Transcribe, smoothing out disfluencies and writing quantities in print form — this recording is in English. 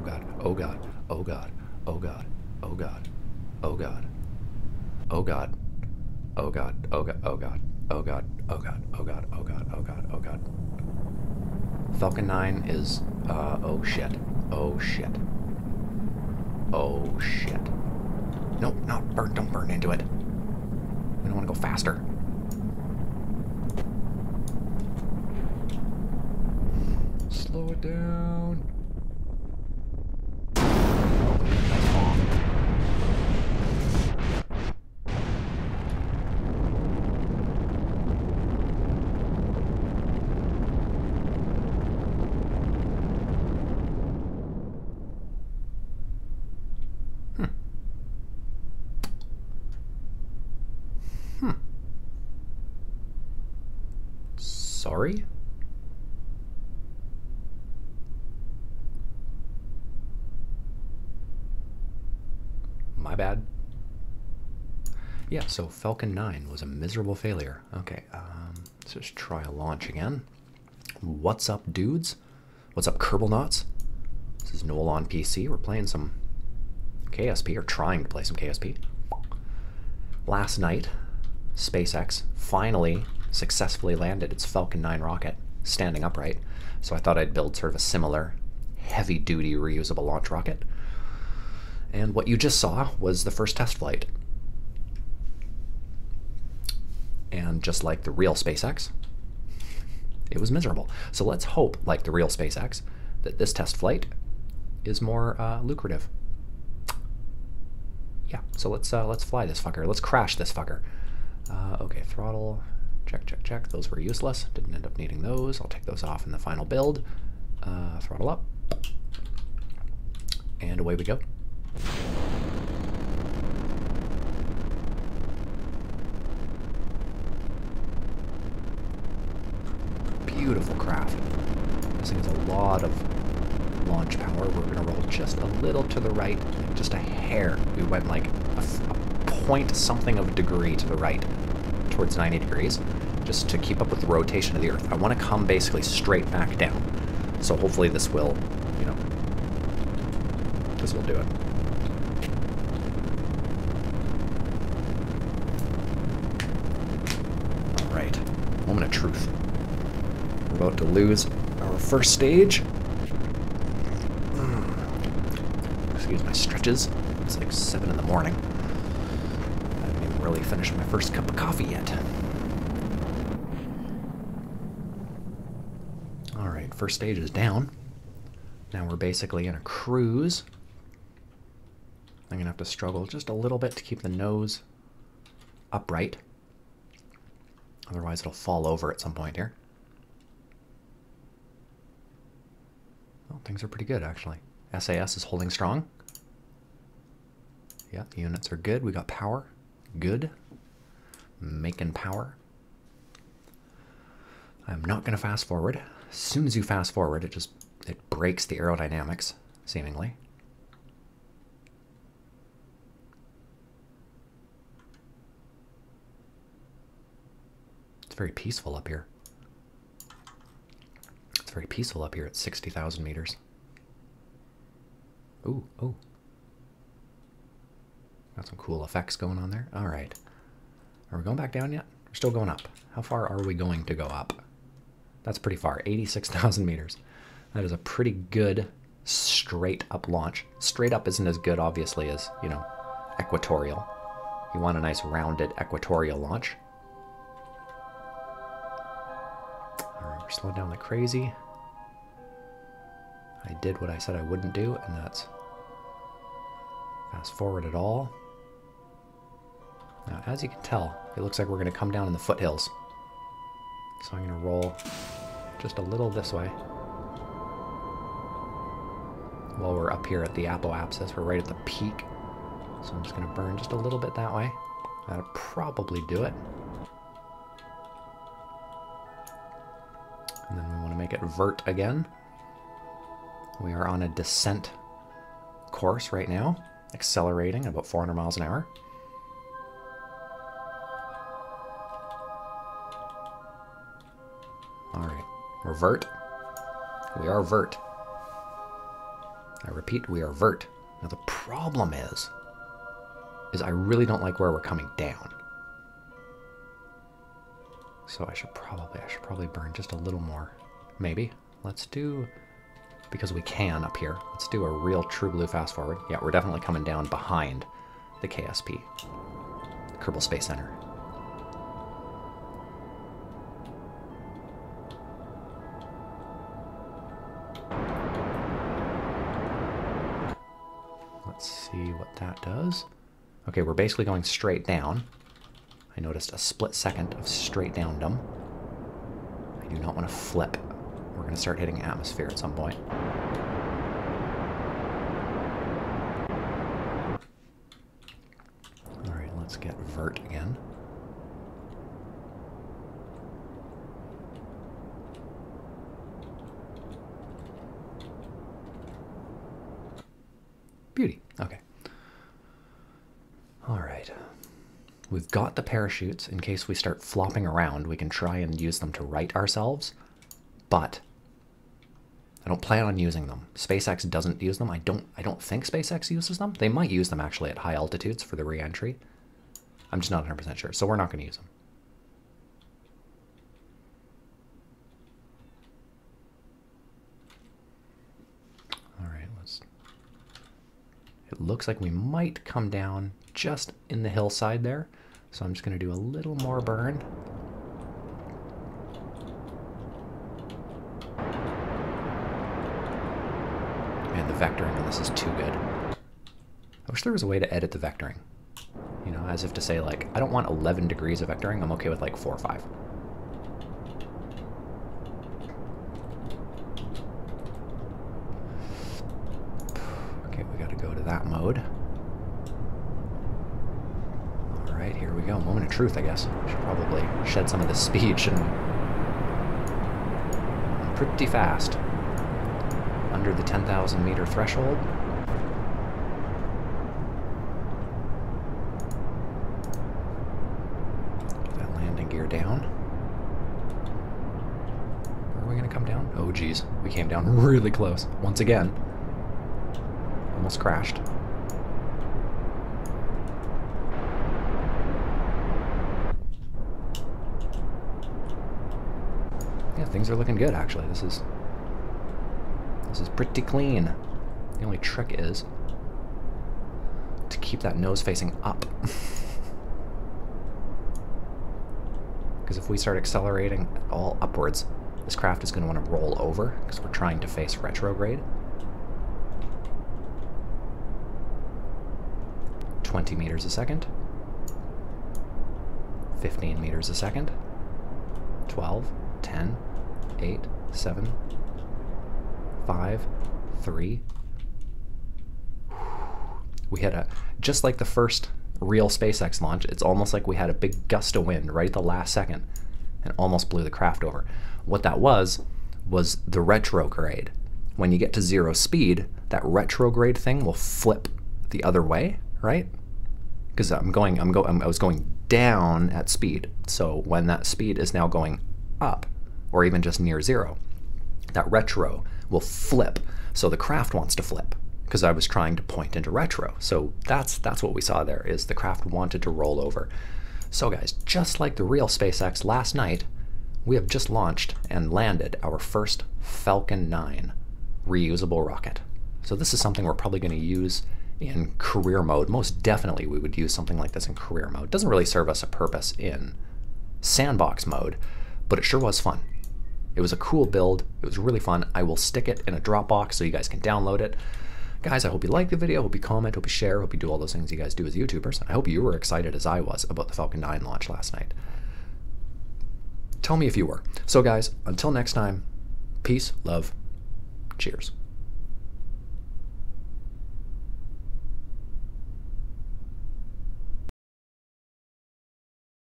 oh God, oh God, oh God, oh God, oh God, oh God, oh God, oh God, oh God, oh God, oh God, oh God, oh God, oh God, oh God, oh God. Falcon 9 is, oh shit, oh shit, oh shit. Nope, no, burn, don't burn into it. We don't want to go faster. Slow it down. Sorry? My bad. Yeah, so Falcon 9 was a miserable failure. Okay, let's just try a launch again. What's up, dudes? What's up, Kerbalnauts? This is Noel on PC. We're playing some KSP, or trying to play some KSP. Last night, SpaceX finally successfully landed its Falcon 9 rocket standing upright. So I thought I'd build sort of a similar heavy-duty reusable launch rocket. And what you just saw was the first test flight. And just like the real SpaceX, it was miserable. So let's hope, like the real SpaceX, that this test flight is more lucrative. Yeah, so let's fly this fucker. Let's crash this fucker. Okay, throttle. Check, check, check. Those were useless. Didn't end up needing those. I'll take those off in the final build. Throttle up. And away we go. Beautiful craft. This thing has a lot of launch power. We're going to roll just a little to the right. Just a hair. We went like a point something of a degree to the right, towards 90 degrees, just to keep up with the rotation of the Earth. I want to come basically straight back down. So hopefully this will, you know, this will do it. All right, moment of truth. We're about to lose our first stage. Excuse my stretches. It's like 7 in the morning. Really finished my first cup of coffee yet. All right, first stage is down. Now we're basically in a cruise. I'm gonna have to struggle just a little bit to keep the nose upright. Otherwise it'll fall over at some point here. Well, things are pretty good actually. SAS is holding strong. Yeah, the units are good. We got power. Good. Making power. I'm not going to fast forward. As soon as you fast forward, it breaks the aerodynamics, seemingly. It's very peaceful up here. It's very peaceful up here at 60,000 meters. Ooh, ooh. Got some cool effects going on there. All right. Are we going back down yet? We're still going up. How far are we going to go up? That's pretty far, 86,000 meters. That is a pretty good straight up launch. Straight up isn't as good, obviously, as, you know, equatorial. You want a nice rounded equatorial launch. All right, we're slowing down like crazy. I did what I said I wouldn't do, and that's fast forward at all. Now, as you can tell, it looks like we're going to come down in the foothills. So I'm going to roll just a little this way. While we're up here at the apoapsis, we're right at the peak. So I'm just going to burn just a little bit that way. That'll probably do it. And then we want to make it vert again. We are on a descent course right now, accelerating at about 400 miles an hour. All right, we're vert. We are vert. I repeat, we are vert. Now the problem is I really don't like where we're coming down. So I should probably burn just a little more. Maybe. Let's do, because we can up here, let's do a real true blue fast forward. Yeah, we're definitely coming down behind the KSP, the Kerbal Space Center. See what that does. Okay, we're basically going straight down. I noticed a split second of straight downdom. I do not want to flip. We're going to start hitting atmosphere at some point. All right, let's get vert again. Beauty. Okay. All right. We've got the parachutes. In case we start flopping around, we can try and use them to right ourselves, but I don't plan on using them. SpaceX doesn't use them. I don't think SpaceX uses them. They might use them actually at high altitudes for the re-entry. I'm just not 100% sure, so we're not going to use them. It looks like we might come down just in the hillside there. So I'm just going to do a little more burn. Man, the vectoring on this is too good. I wish there was a way to edit the vectoring. You know, as if to say, like, I don't want 11 degrees of vectoring. I'm okay with, like, 4 or 5. That mode. All right, here we go. Moment of truth, I guess. We should probably shed some of this speed, shouldn't we? I'm pretty fast. Under the 10,000 meter threshold. Get that landing gear down. Where are we going to come down? Oh, geez. We came down really close. Once again. Almost crashed. Yeah, things are looking good actually. This is pretty clean. The only trick is to keep that nose facing up. Because if we start accelerating at all upwards, this craft is going to want to roll over because we're trying to face retrograde. 20 meters a second, 15 meters a second, 12, 10, 8, 7, 5, 3. We had just like the first real SpaceX launch, it's almost like we had a big gust of wind right at the last second and almost blew the craft over. What that was the retrograde. When you get to 0 speed, that retrograde thing will flip the other way, right? Because I was going down at speed. So when that speed is now going up, or even just near 0, that retro will flip. So the craft wants to flip because I was trying to point into retro. So that's what we saw there, is the craft wanted to roll over. So guys, just like the real SpaceX last night, we have just launched and landed our first Falcon 9 reusable rocket. So this is something we're probably going to use in career mode. Most definitely we would use something like this in career mode. It doesn't really serve us a purpose in sandbox mode, but it sure was fun. It was a cool build. It was really fun. I will stick it in a Dropbox so you guys can download it. Guys, I hope you like the video. I hope you comment. I hope you share. I hope you do all those things you guys do as YouTubers. I hope you were excited as I was about the Falcon 9 launch last night. Tell me if you were. So guys, until next time, peace, love, cheers.